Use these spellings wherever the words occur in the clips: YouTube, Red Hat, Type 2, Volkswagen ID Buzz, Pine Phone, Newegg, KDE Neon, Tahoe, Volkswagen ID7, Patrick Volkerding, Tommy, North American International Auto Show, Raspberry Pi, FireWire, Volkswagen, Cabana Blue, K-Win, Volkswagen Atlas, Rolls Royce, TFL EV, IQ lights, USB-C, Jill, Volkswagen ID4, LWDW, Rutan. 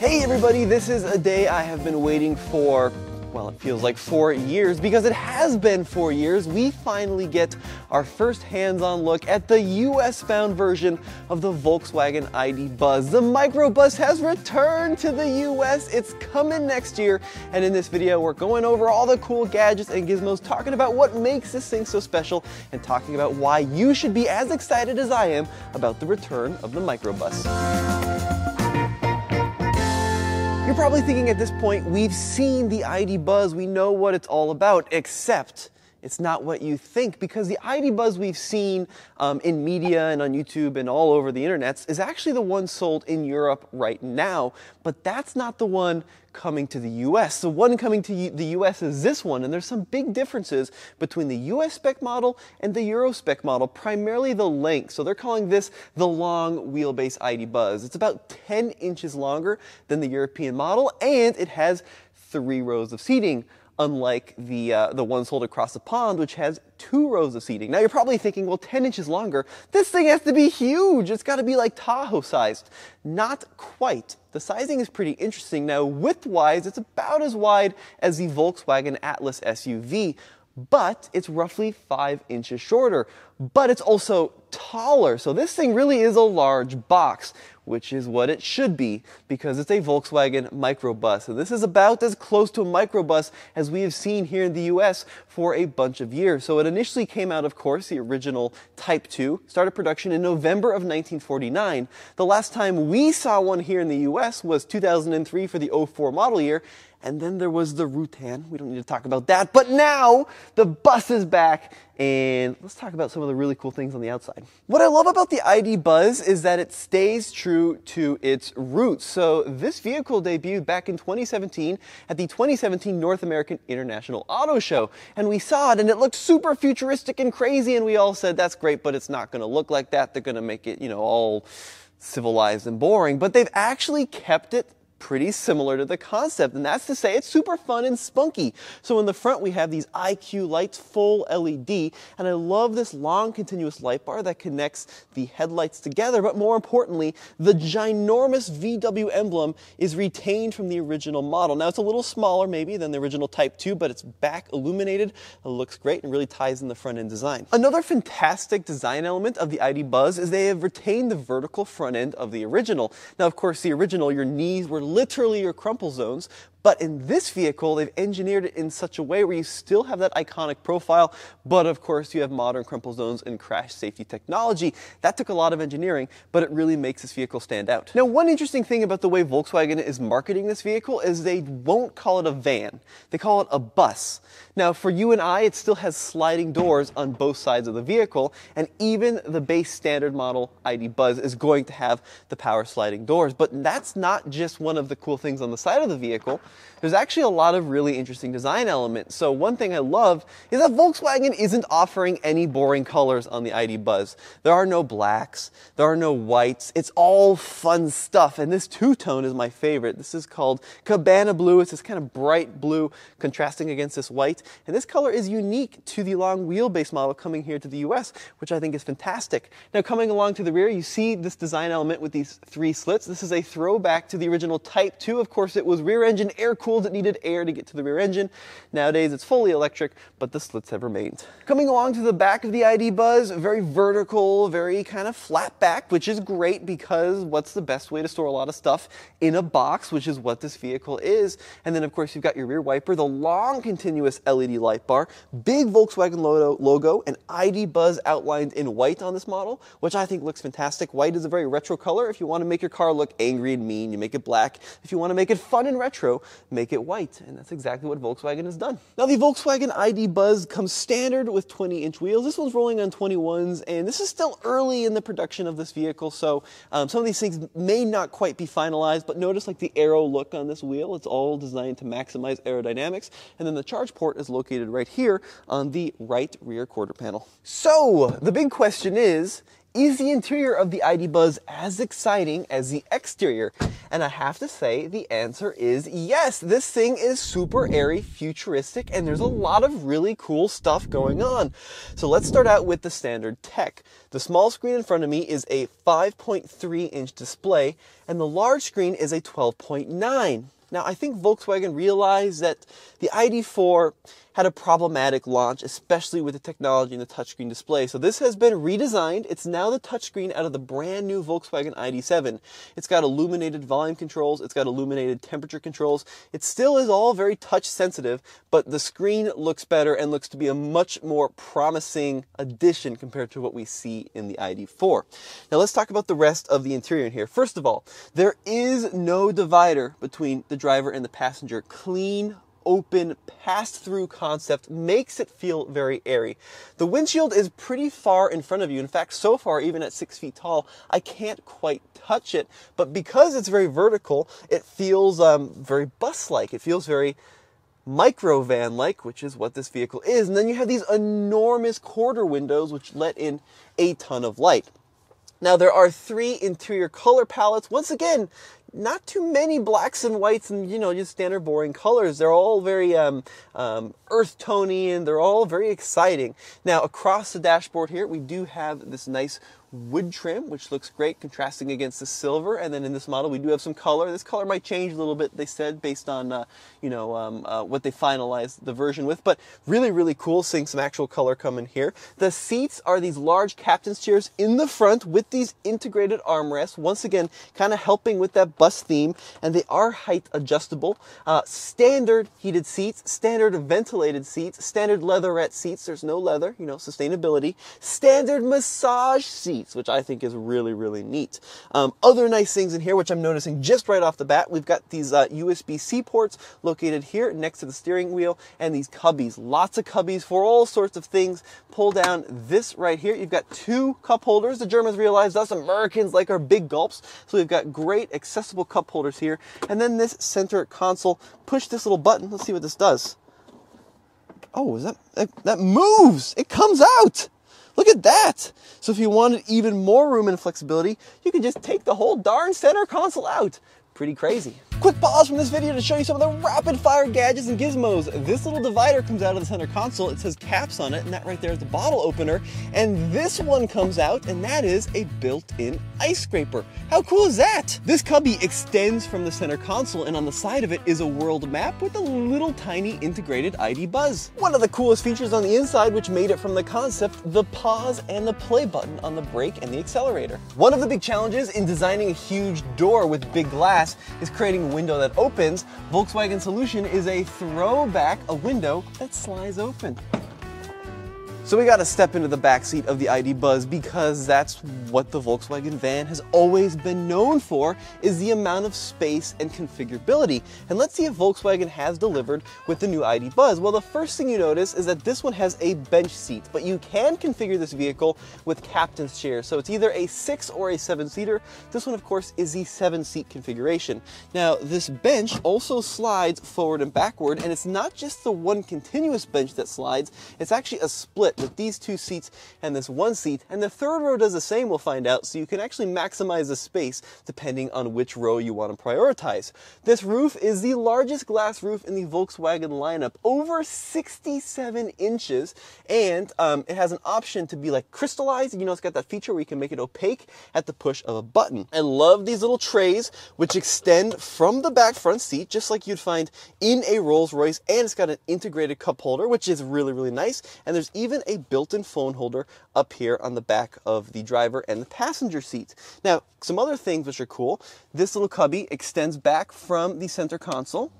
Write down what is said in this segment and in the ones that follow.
Hey everybody, this is a day I have been waiting for, well, it feels like 4 years, because it has been 4 years. We finally get our first hands-on look at the US-bound version of the Volkswagen ID Buzz. The microbus has returned to the US. It's coming next year, and in this video, we're going over all the cool gadgets and gizmos, talking about what makes this thing so special, and talking about why you should be as excited as I am about the return of the microbus. You're probably thinking at this point, we've seen the ID Buzz, we know what it's all about, except it's not what you think, because the ID Buzz we've seen in media and on YouTube and all over the internet is actually the one sold in Europe right now, but that's not the one coming to the US. The one coming to the US is this one, and there's some big differences between the US spec model and the Euro spec model, primarily the length. So they're calling this the long wheelbase ID Buzz. It's about 10 inches longer than the European model, and it has 3 rows of seating, unlike the one sold across the pond, which has 2 rows of seating. Now you're probably thinking, well, 10 inches longer, this thing has to be huge. It's gotta be like Tahoe sized. Not quite. The sizing is pretty interesting. Now width-wise, it's about as wide as the Volkswagen Atlas SUV, but it's roughly 5 inches shorter, but it's also taller. So this thing really is a large box, which is what it should be, because it's a Volkswagen microbus. And this is about as close to a microbus as we have seen here in the US for a bunch of years. So it initially came out, of course, the original Type 2, started production in November of 1949. The last time we saw one here in the US was 2003 for the 04 model year. And then there was the Rutan. We don't need to talk about that. But now the bus is back. And let's talk about some of the really cool things on the outside. What I love about the ID Buzz is that it stays true to its roots. So this vehicle debuted back in 2017 at the 2017 North American International Auto Show. And we saw it and it looked super futuristic and crazy. And we all said, that's great, but it's not gonna look like that. They're gonna make it, you know, all civilized and boring. But they've actually kept it pretty similar to the concept, and that's to say it's super fun and spunky. So in the front we have these IQ lights, full LED, and I love this long continuous light bar that connects the headlights together, but more importantly, the ginormous VW emblem is retained from the original model. Now it's a little smaller maybe than the original Type 2, but it's back illuminated, it looks great, and really ties in the front end design. Another fantastic design element of the ID Buzz is they have retained the vertical front end of the original. Now of course the original, your knees were literally your crumple zones, but in this vehicle, they've engineered it in such a way where you still have that iconic profile, but of course you have modern crumple zones and crash safety technology. That took a lot of engineering, but it really makes this vehicle stand out. Now, one interesting thing about the way Volkswagen is marketing this vehicle is they won't call it a van. They call it a bus. Now, for you and I, it still has sliding doors on both sides of the vehicle, and even the base standard model ID Buzz is going to have the power sliding doors, but that's not just one of the cool things on the side of the vehicle. There's actually a lot of really interesting design elements. So one thing I love is that Volkswagen isn't offering any boring colors on the ID Buzz. There are no blacks, there are no whites, it's all fun stuff. And this two-tone is my favorite. This is called Cabana Blue. It's this kind of bright blue contrasting against this white. And this color is unique to the long wheelbase model coming here to the US, which I think is fantastic. Now coming along to the rear, you see this design element with these 3 slits. This is a throwback to the original Type 2. Of course, it was rear engine air-cooled, it needed air to get to the rear engine. Nowadays it's fully electric, but the slits have remained. Coming along to the back of the ID Buzz, very vertical, very kind of flat back, which is great because what's the best way to store a lot of stuff in a box, which is what this vehicle is. And then of course you've got your rear wiper, the long continuous LED light bar, big Volkswagen logo, and ID Buzz outlined in white on this model, which I think looks fantastic. White is a very retro color. If you want to make your car look angry and mean, you make it black. If you want to make it fun and retro, make it white, and that's exactly what Volkswagen has done. Now the Volkswagen ID Buzz comes standard with 20-inch wheels. This one's rolling on 21s, and this is still early in the production of this vehicle, so some of these things may not quite be finalized, but notice like the arrow look on this wheel. It's all designed to maximize aerodynamics, and then the charge port is located right here on the right rear quarter panel. So the big question is, Is the interior of the ID Buzz as exciting as the exterior? And I have to say the answer is yes. This thing is super airy, futuristic, and there's a lot of really cool stuff going on. So let's start out with the standard tech. The small screen in front of me is a 5.3-inch display, and the large screen is a 12.9. Now, I think Volkswagen realized that the ID4 had a problematic launch, especially with the technology and the touchscreen display. So this has been redesigned. It's now the touchscreen out of the brand new Volkswagen ID7. It's got illuminated volume controls. It's got illuminated temperature controls. It still is all very touch sensitive, but the screen looks better and looks to be a much more promising addition compared to what we see in the ID4. Now let's talk about the rest of the interior in here. First of all, there is no divider between the driver and the passenger. Clean, open, pass-through concept makes it feel very airy. The windshield is pretty far in front of you. In fact, so far, even at 6 feet tall, I can't quite touch it. But because it's very vertical, it feels very bus-like. It feels very microvan-like, which is what this vehicle is. And then you have these enormous quarter windows, which let in a ton of light. Now, there are 3 interior color palettes. Once again, not too many blacks and whites and, you know, just standard boring colors. They're all very earth tony, and they're all very exciting. Now, across the dashboard here, we do have this nice wood trim, which looks great, contrasting against the silver. And then in this model, we do have some color. This color might change a little bit, they said, based on, what they finalized the version with. But really, really cool seeing some actual color come in here. The seats are these large captain's chairs in the front with these integrated armrests, once again, kind of helping with that bus theme, and they are height adjustable. Standard heated seats, standard ventilated seats, standard leatherette seats. There's no leather, you know, sustainability. Standard massage seats, which I think is really, really neat. Other nice things in here, which I'm noticing just right off the bat, we've got these USB-C ports located here next to the steering wheel, and these cubbies, lots of cubbies for all sorts of things. Pull down this right here. You've got 2 cup holders. The Germans realized us Americans like our big gulps, so we've got great accessible cup holders here. And then this center console, push this little button. Let's see what this does. Oh, is that moves. It comes out. Look at that. So if you wanted even more room and flexibility, you could just take the whole darn center console out. Pretty crazy. Quick pause from this video to show you some of the rapid fire gadgets and gizmos. This little divider comes out of the center console. It says caps on it, and that right there is the bottle opener. And this one comes out, and that is a built-in ice scraper. How cool is that? This cubby extends from the center console, and on the side of it is a world map with a little tiny integrated ID Buzz. One of the coolest features on the inside, which made it from the concept, the pause and the play button on the brake and the accelerator. One of the big challenges in designing a huge door with big glass is creating window that opens. Volkswagen's solution is a throwback, a window that slides open. So we got to step into the back seat of the ID Buzz, because that's what the Volkswagen van has always been known for, is the amount of space and configurability. And let's see if Volkswagen has delivered with the new ID Buzz. Well, the first thing you notice is that this one has a bench seat, but you can configure this vehicle with captain's chairs. So it's either a 6- or a 7-seater. This one, of course, is the 7-seat configuration. Now, this bench also slides forward and backward, and it's not just the one continuous bench that slides. It's actually a split with these 2 seats and this 1 seat, and the 3rd row does the same, we'll find out, so you can actually maximize the space depending on which row you want to prioritize. This roof is the largest glass roof in the Volkswagen lineup, over 67 inches, and it has an option to be like crystallized. You know, it's got that feature where you can make it opaque at the push of a button. I love these little trays, which extend from the back front seat, just like you'd find in a Rolls Royce, and it's got an integrated cup holder, which is really, really nice, and there's even a built-in phone holder up here on the back of the driver and the passenger seat. Now, some other things which are cool. This little cubby extends back from the center console.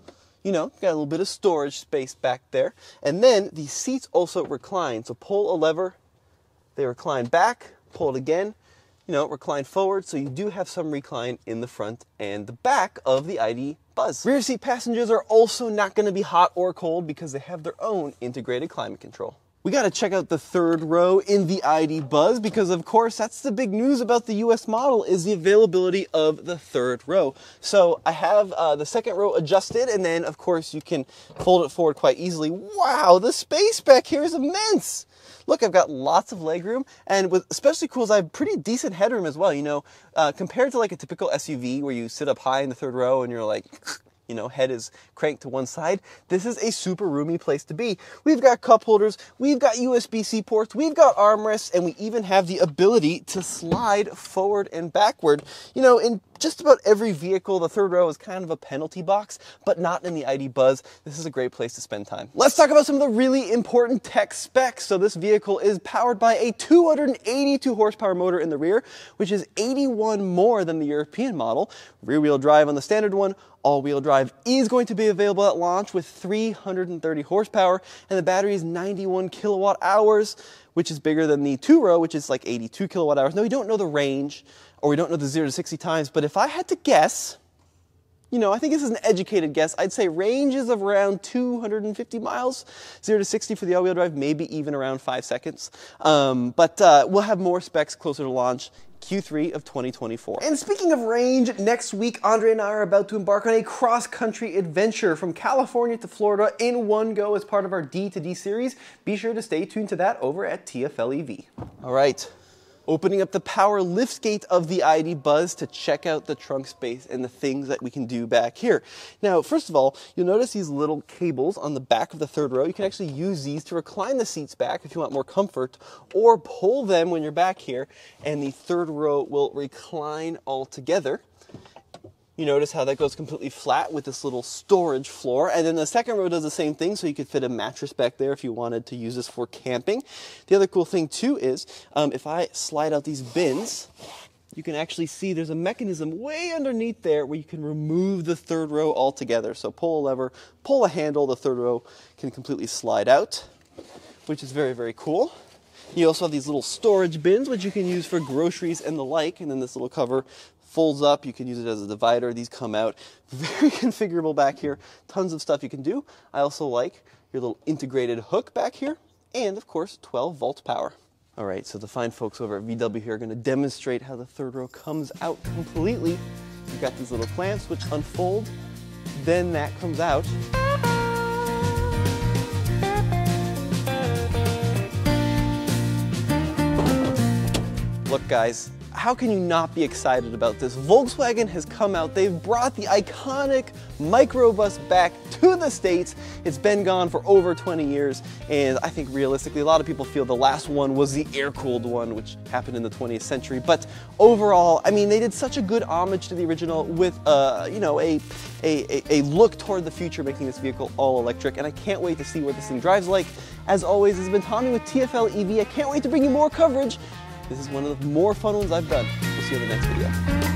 You know, got a little bit of storage space back there. And then the seats also recline. So pull a lever, they recline back, pull it again, you know, recline forward. So you do have some recline in the front and the back of the ID Buzz. Rear seat passengers are also not going to be hot or cold because they have their own integrated climate control. We got to check out the 3rd row in the ID Buzz, because of course that's the big news about the US model, is the availability of the 3rd row. So I have the 2nd row adjusted, and then of course you can fold it forward quite easily. Wow, the space back here is immense. look, I've got lots of legroom, and with especially cools, I have pretty decent headroom as well. You know, compared to like a typical SUV where you sit up high in the third row and you're like, you know, head is cranked to one side. This is a super roomy place to be. We've got cup holders, we've got USB-C ports, we've got armrests, and we even have the ability to slide forward and backward. You know, in just about every vehicle, the third row is kind of a penalty box, but not in the ID Buzz. This is a great place to spend time. Let's talk about some of the really important tech specs. So this vehicle is powered by a 282 horsepower motor in the rear, which is 81 more than the European model. Rear-wheel drive on the standard one. All-wheel drive is going to be available at launch with 330 horsepower, and the battery is 91 kilowatt hours, which is bigger than the two-row, which is like 82 kilowatt hours. Now, we don't know the range, or we don't know the 0 to 60 times, but if I had to guess, you know, I think this is an educated guess, I'd say range is of around 250 miles, 0 to 60 for the all-wheel drive, maybe even around 5 seconds. But we'll have more specs closer to launch. Q3 of 2024. And speaking of range, next week, Andre and I are about to embark on a cross-country adventure from California to Florida in one go as part of our D2D series. Be sure to stay tuned to that over at TFL EV. All right, opening up the power liftgate of the ID Buzz to check out the trunk space and the things that we can do back here. Now, first of all, you'll notice these little cables on the back of the third row. You can actually use these to recline the seats back if you want more comfort, or pull them when you're back here, and the third row will recline altogether. You notice how that goes completely flat with this little storage floor. And then the second row does the same thing, so you could fit a mattress back there if you wanted to use this for camping. The other cool thing too is, if I slide out these bins, you can actually see there's a mechanism way underneath there where you can remove the third row altogether. So pull a lever, pull a handle, the third row can completely slide out, which is very, very cool. You also have these little storage bins, which you can use for groceries and the like, and then this little cover folds up, you can use it as a divider. These come out, very configurable back here. Tons of stuff you can do. I also like your little integrated hook back here, and of course, 12 volt power. All right, so the fine folks over at VW here are gonna demonstrate how the third row comes out completely. You've got these little clamps which unfold, then that comes out. Look guys, how can you not be excited about this? Volkswagen has come out. They've brought the iconic microbus back to the States. It's been gone for over 20 years, and I think realistically, a lot of people feel the last one was the air-cooled one, which happened in the 20th century. But overall, I mean, they did such a good homage to the original with, you know, a look toward the future, making this vehicle all electric. And I can't wait to see what this thing drives like. As always, this has been Tommy with TFL EV. I can't wait to bring you more coverage. This is one of the more fun ones I've done. We'll see you in the next video.